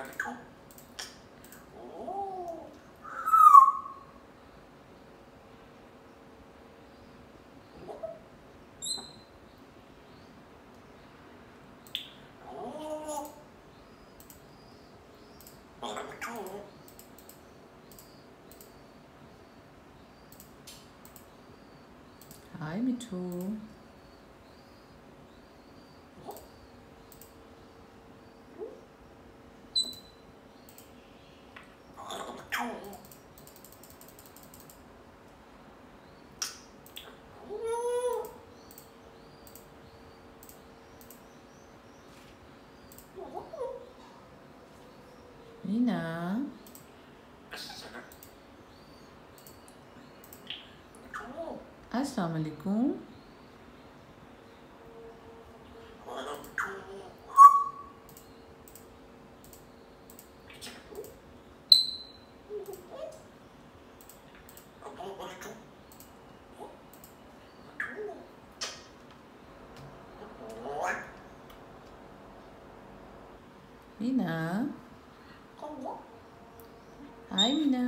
Meena. Oh. Oh. Oh. Hi, me too. Meena. Assalamu alaikum. Meena. Hi, Meena.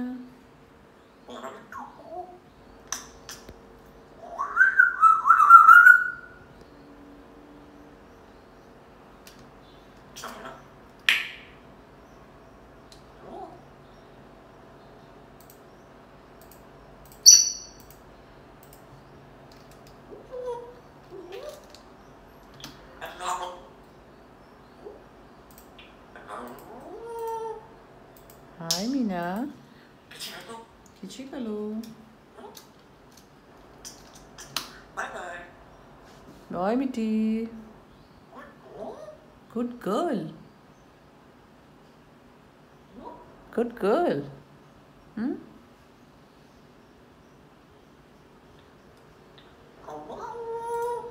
Hi, Meena. Kitchikalo. Bye-bye. Bye, Mitty. Good girl. Good girl. Hmm? Bye-bye.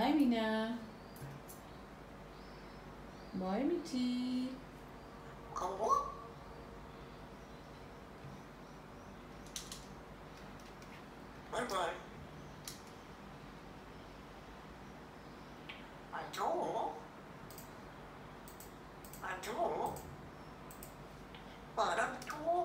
Bye, Meena. Bye, Mitty. Bye-bye. I do. But I'm too.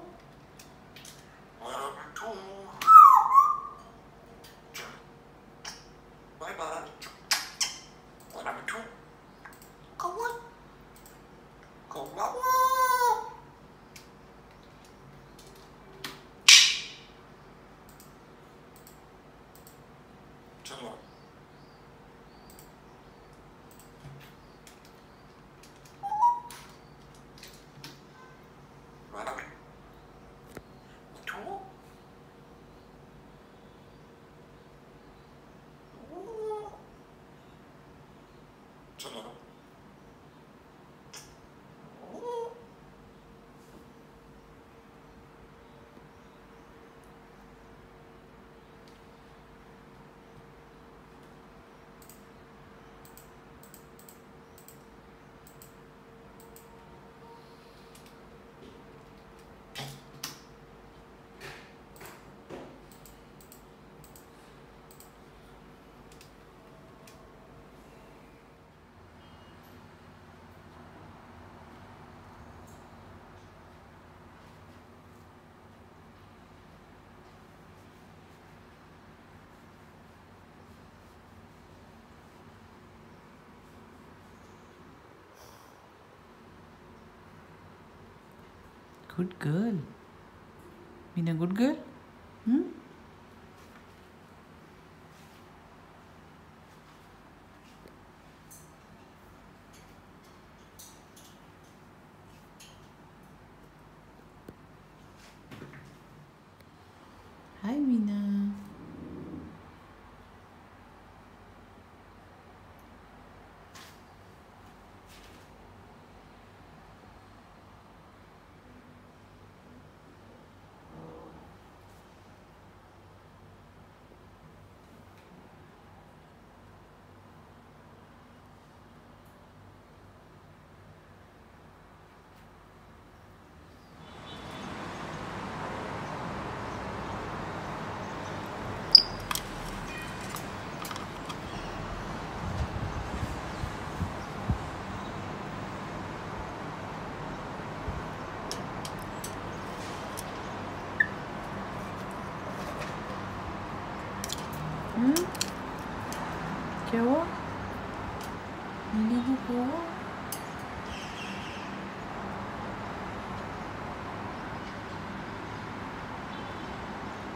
Good girl. Meena, good girl? Hmm? Hi, Meena.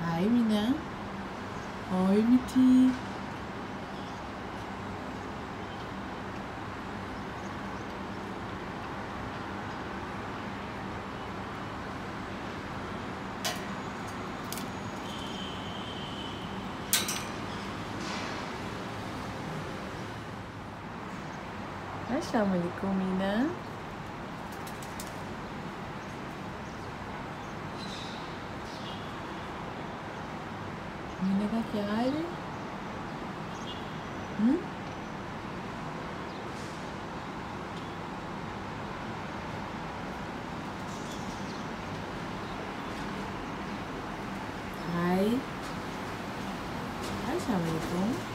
Hi, Meena. Oi, Miti. Assalamualaikum, Meena. Meena का क्या हाल है? Hi. Assalamualaikum.